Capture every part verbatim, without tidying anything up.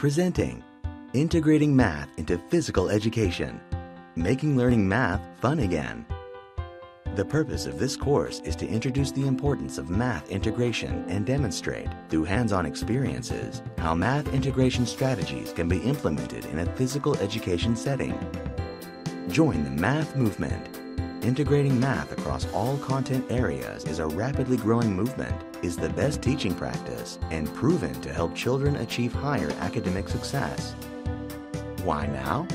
Presenting, integrating math into physical education, making learning math fun again. The purpose of this course is to introduce the importance of math integration and demonstrate, through hands-on experiences, how math integration strategies can be implemented in a physical education setting. Join the math movement. Integrating math across all content areas is a rapidly growing movement, is the best teaching practice, and proven to help children achieve higher academic success. Why now?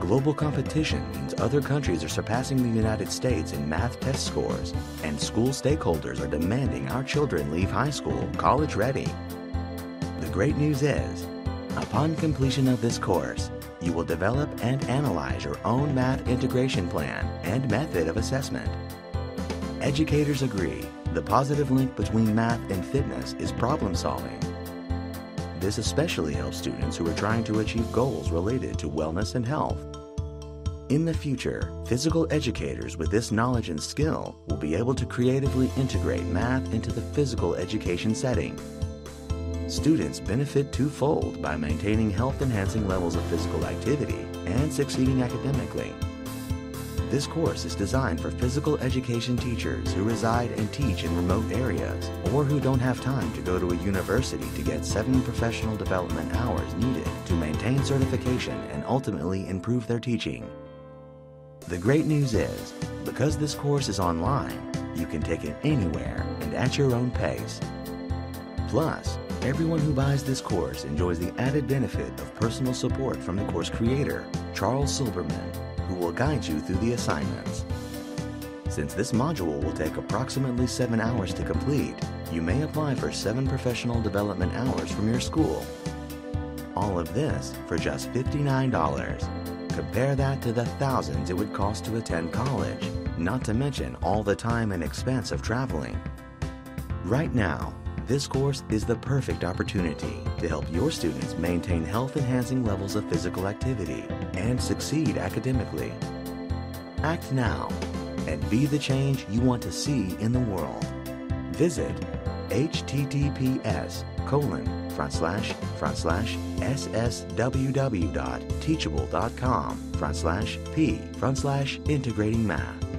Global competition means other countries are surpassing the United States in math test scores, and school stakeholders are demanding our children leave high school college ready. The great news is, upon completion of this course, you will develop and analyze your own math integration plan and method of assessment. Educators agree the positive link between math and fitness is problem solving. This especially helps students who are trying to achieve goals related to wellness and health. In the future, physical educators with this knowledge and skill will be able to creatively integrate math into the physical education setting. Students benefit twofold by maintaining health-enhancing levels of physical activity and succeeding academically. This course is designed for physical education teachers who reside and teach in remote areas or who don't have time to go to a university to get seven professional development hours needed to maintain certification and ultimately improve their teaching. The great news is, because this course is online, you can take it anywhere and at your own pace. Plus, everyone who buys this course enjoys the added benefit of personal support from the course creator, Charles Silberman, who will guide you through the assignments. Since this module will take approximately seven hours to complete, you may apply for seven professional development hours from your school. All of this for just fifty-nine dollars. Compare that to the thousands it would cost to attend college, not to mention all the time and expense of traveling. Right now, this course is the perfect opportunity to help your students maintain health-enhancing levels of physical activity and succeed academically. Act now and be the change you want to see in the world. Visit https colon front slash front slash ssww dot teachable dot com front slash p front slash integrating math.